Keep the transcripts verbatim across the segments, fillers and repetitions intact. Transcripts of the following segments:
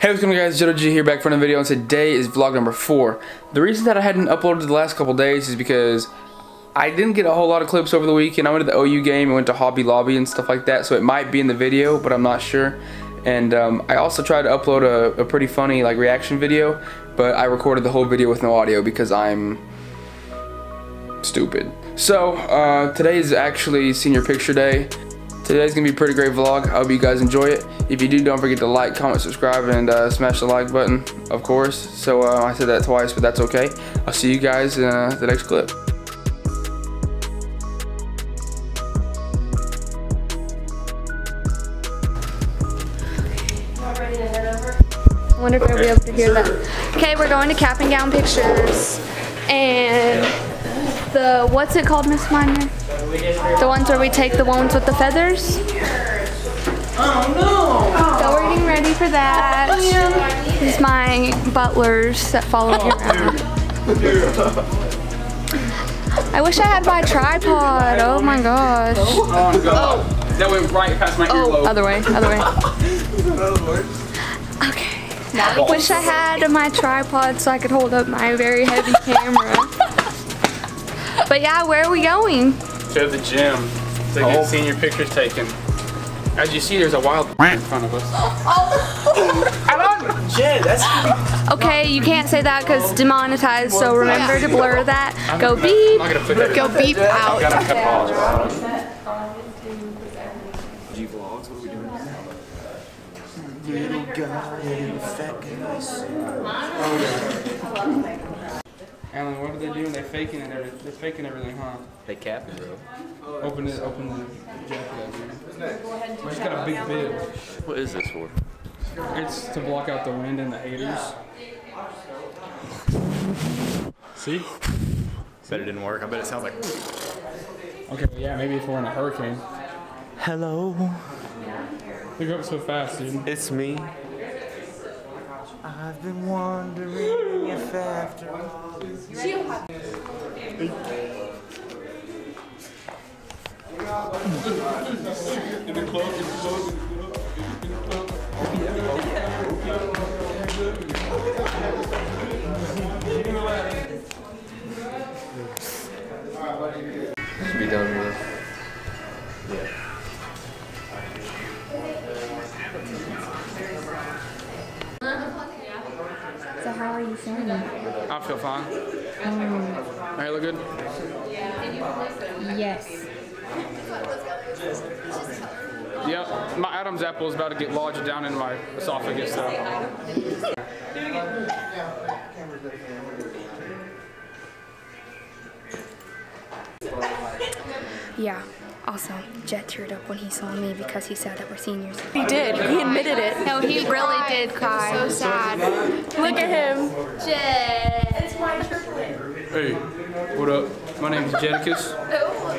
Hey, what's going on, guys? Jett O G here, back for another video, and today is vlog number four. The reason that I hadn't uploaded the last couple days is because I didn't get a whole lot of clips over the weekend. I went to the O U game and went to Hobby Lobby and stuff like that, so it might be in the video, but I'm not sure. And um, I also tried to upload a, a pretty funny like reaction video, but I recorded the whole video with no audio because I'm stupid. So uh, today is actually senior picture day. Today's gonna be a pretty great vlog. I hope you guys enjoy it. If you do, don't forget to like, comment, subscribe, and uh, smash the like button, of course. So uh, I said that twice, but that's okay. I'll see you guys in uh, the next clip. Y'all ready to head over? I wonder if okay. I'll be able to hear that. Okay, we're going to cap and gown pictures, and the what's it called, Miss Minor? The ones where we take the ones with the feathers? Oh no! So we're getting ready for that. Oh, this is my butlers that follow me around. I wish I had my tripod. Oh my gosh. Oh god. That went right past my earlobe. Other way, other way. Okay. I wish I had my tripod so I could hold up my very heavy camera. But yeah, where are we going? To the gym to get oh. senior pictures taken. As you see, there's a wild in front of us. Oh! I don't, Jed, that's... Okay, you can't say that because demonetized, so remember to blur that. I'm go gonna, beep, I'm put that go beep out. I gotta apologize. G vlogs, what are we doing now? Little guy and fat guys. Oh, yeah. Alan, what are they doing? They're faking it. Every, they're faking everything, huh? They capping, bro. Open it. Open the jacket. Nice. We just got a big bib. What is this for? It's to block out the wind and the haters. See? Bet it didn't work. I bet it sounds like. Okay, well, yeah, maybe if we're in a hurricane. Hello. Look up so fast, dude. It's me. I've been wondering if after all this year. Should be done with. Yeah. How are you feeling? I feel fine. Um, I look good? Yes. Yep, my Adam's apple is about to get lodged down in my esophagus. So. Yeah. Also, Jett teared up when he saw me because he said that we're seniors. He did. He admitted it. No, he, he really did cry. So sad. Look at him. Jett. It's my triple. Hey, what up? My name's Jetticus. It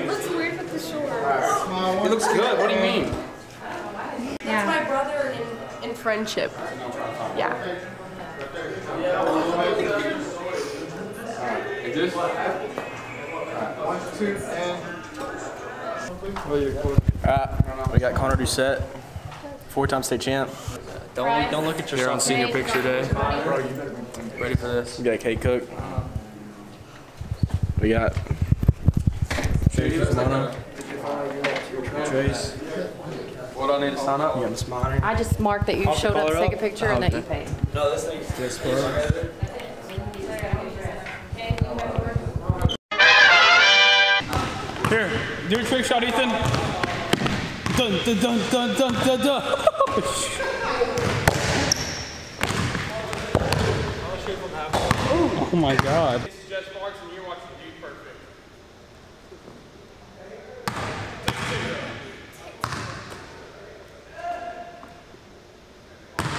looks weird with the shorts. It looks good. What do you mean? That's yeah. my brother in, in friendship. Yeah. Is this? One, two, and... Alright, we got Connor Doucette, four-time state champ. Don't, don't look at yourself. You're on senior picture day. Ready for this. We got Kate Cook. We got Trace. Trace. What do I need to sign up? You got Miss Minor. I just marked that you I'll showed up to take a picture and that you paid. No, this thing's just for do a trick shot, Ethan. Dun dun dun dun dun dun dun. Oh my god. This is Jess Fox and you're watching Dude Perfect.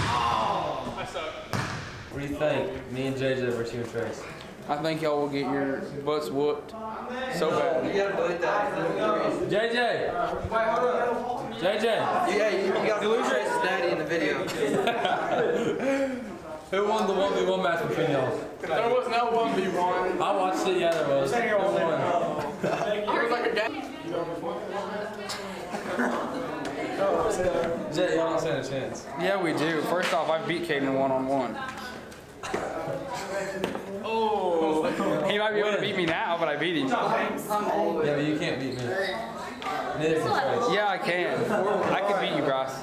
Oh, I suck. What do you think? Me and J J versus you and Trace. I think y'all will get your butts whooped. So bad. You gotta believe that. J J! Wait, hold on. J J! Yeah, you, you gotta lose Trace's daddy in the video. Who won the one v one match between y'all? There was no one v one. I watched it, yeah, there was. There was one. It was like a game. Jett, y'all don't stand a chance. Yeah, we do. First off, I beat Caden one-on-one. Oh. He might be able to beat me now, but I beat him. Yeah, but you can't beat me. Yeah, I can. I can beat you, Bryce.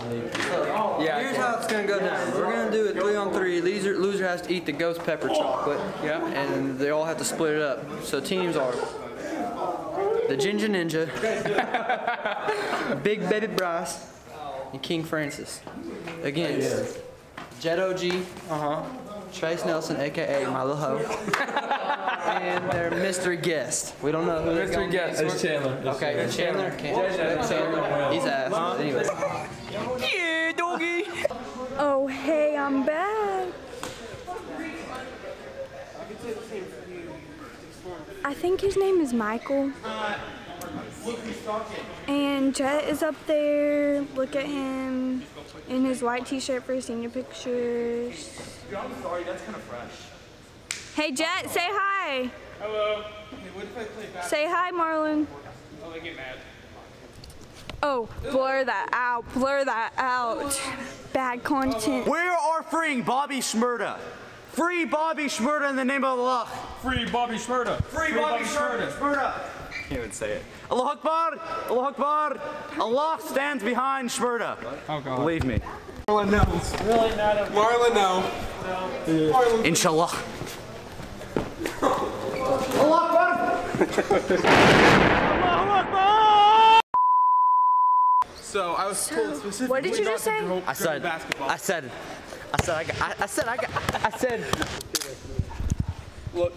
Yeah, here's how it's going to go down. We're going to do a three on three. Loser, loser has to eat the ghost pepper chocolate. Yeah, and they all have to split it up. So teams are the Ginger Ninja, Big Baby Bryce, and King Francis. Against Jett O G, uh-huh, Trace Nelson, a k a. My Little Ho, and their mystery guest. We don't know who they're going to be. Mystery guest. It's Chandler. It's okay, Chandler. Chandler. Can't Chandler. Chandler. He's ass. Huh? Anyway. Yeah, doggy. Oh, hey, I'm back. I think his name is Michael. And Jett is up there. Look at him in his white t-shirt for his senior pictures. I'm sorry, that's kind of fresh. Hey, Jett, say hi. Hello. Hey, what if I play back? Say hi, Marlon. Oh, they get mad. Oh, blur that out. Blur that out. Bad content. We are freeing Bobby Shmurda. Free Bobby Shmurda in the name of Allah. Free Bobby Shmurda. Free, Free Bobby, Bobby Shmurda. Shmurda. I can't even say it. Allah Akbar. Allah Akbar. Allah stands behind Shmurda. Oh, God. Believe me. Marlon knows. Really not a Marlon no. no. Marlon. Inshallah. Allah Akbar. Allah Akbar. So I was told specifically. What did you just say? I said. Basketball. I said. I said I got. I said I got. I said. Look,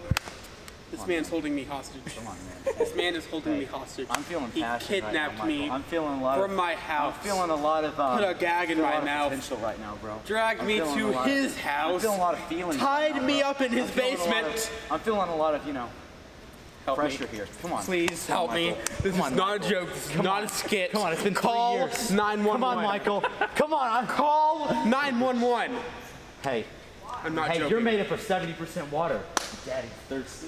this man's holding me hostage. Come on, man. This man is holding me hostage. I'm feeling passion. He kidnapped me. I'm feeling a lot from my house. I'm feeling a lot of. Put a gag in my mouth. Potential right now, bro. Dragged me to his house. I'm feeling a lot of feelings. Tied me up in his basement. I'm feeling a lot of, you know, pressure here. Come on. Please help me. This is not a joke. This is not a skit. Come on, it's been three years. Call nine one one. Come on, Michael. Come on. Call nine one one. Hey. I'm not joking. Hey, you're made up of seventy percent water. Daddy's thirsty.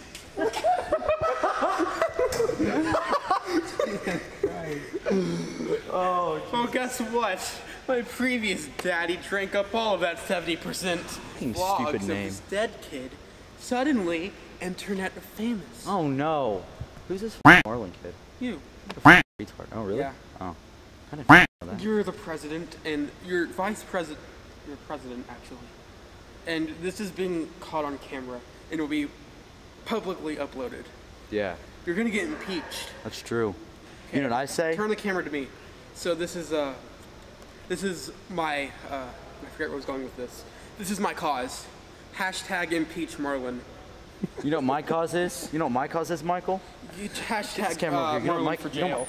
Oh, geez. Well, guess what? My previous daddy drank up all of that seventy percent vlogs of his dead kid. Suddenly, internet famous. Oh no. Who's this Marlin kid? You. The retard. Oh really? Yeah. Oh. I didn't know that. You're the president and you're vice president. You're president actually. And this is being caught on camera and will be publicly uploaded. Yeah. You're gonna get impeached. That's true. Okay. You know what I say? Turn the camera to me. So this is uh this is my uh I forget where I was going with this. This is my cause. Hashtag impeach Marlin. You know what my cause is? You know what my cause is, Michael? You hashtag camera uh, over here. You know, Mike, for jail. You know,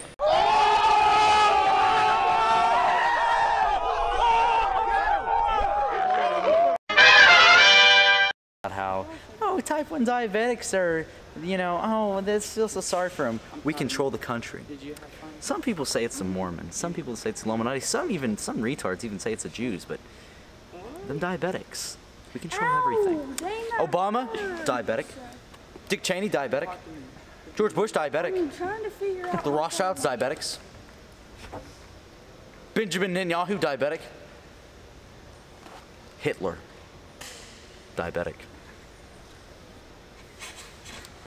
how, oh, type one diabetics are, you know, oh, they feel so sorry for them. We control the country. Some people say it's the Mormons. Some people say it's the Illuminati. Some even, some retards even say it's the Jews, but them diabetics. We control Ow, everything. Obama, diabetic. Dick Cheney, diabetic. George Bush, diabetic. I'm trying to figure out the Rothschilds, diabetics. Benjamin Netanyahu, diabetic. Hitler, diabetic.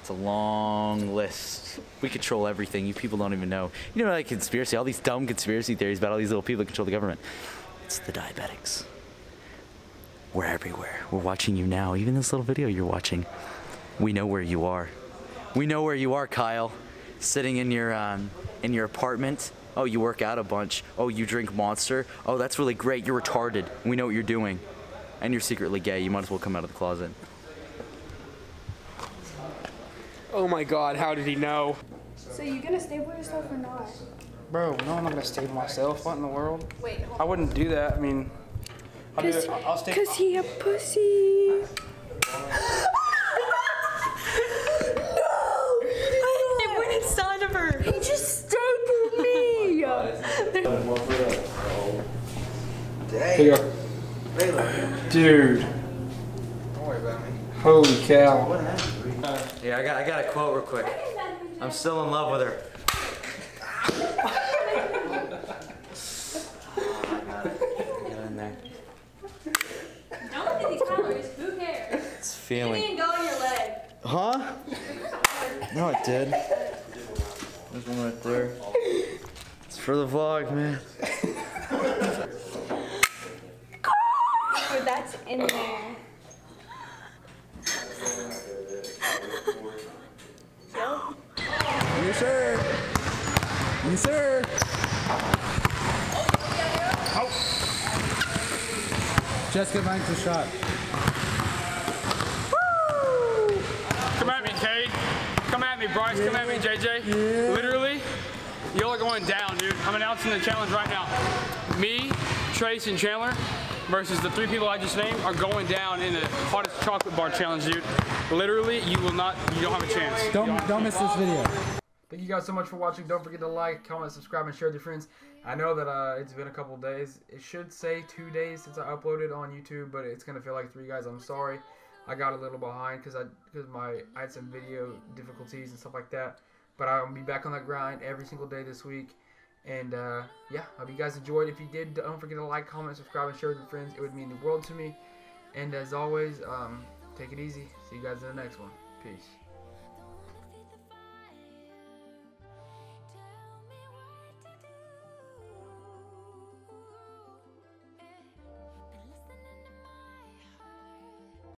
It's a long list. We control everything. You people don't even know. You know, like conspiracy, all these dumb conspiracy theories about all these little people that control the government. It's the diabetics. We're everywhere. We're watching you now. Even this little video you're watching. We know where you are. We know where you are, Kyle. Sitting in your um, in your apartment. Oh, you work out a bunch. Oh, you drink Monster. Oh, that's really great. You're retarded. We know what you're doing. And you're secretly gay. You might as well come out of the closet. Oh my God, how did he know? So you gonna stable yourself or not? Bro, no, I'm not gonna stable myself. What in the world? Wait, hold on. I wouldn't do that. I mean, Cause, I'll stay Cause he a pussy. No! I it went inside of her. He just stapled me. Dang. Dude. Don't worry about me. Holy cow. What happened? Yeah, I got I got a quote real quick. I'm still in love with her. feeling. It didn't go in your leg. Huh? No, it did. There's one right there. It's for the vlog, man. Oh, that's in there. Yes, sir. Yes, sir. Oh. Jessica finds a shot. Woo. Come at me, Kate. Come at me, Bryce. Yeah. Come at me, J J. Yeah. Literally, y'all are going down, dude. I'm announcing the challenge right now. Me, Trace, and Chandler versus the three people I just named are going down in the hottest chocolate bar challenge, dude. Literally, you will not, you don't have a chance. Don't, don't miss this video. Thank you guys so much for watching. Don't forget to like, comment, subscribe, and share with your friends. I know that uh, it's been a couple days. It should say two days since I uploaded on YouTube, but it's going to feel like three, guys. I'm sorry. I got a little behind because I, because my, I had some video difficulties and stuff like that. But I'll be back on that grind every single day this week. And, uh, yeah, I hope you guys enjoyed. If you did, don't forget to like, comment, subscribe, and share with your friends. It would mean the world to me. And, as always, um, take it easy. See you guys in the next one. Peace.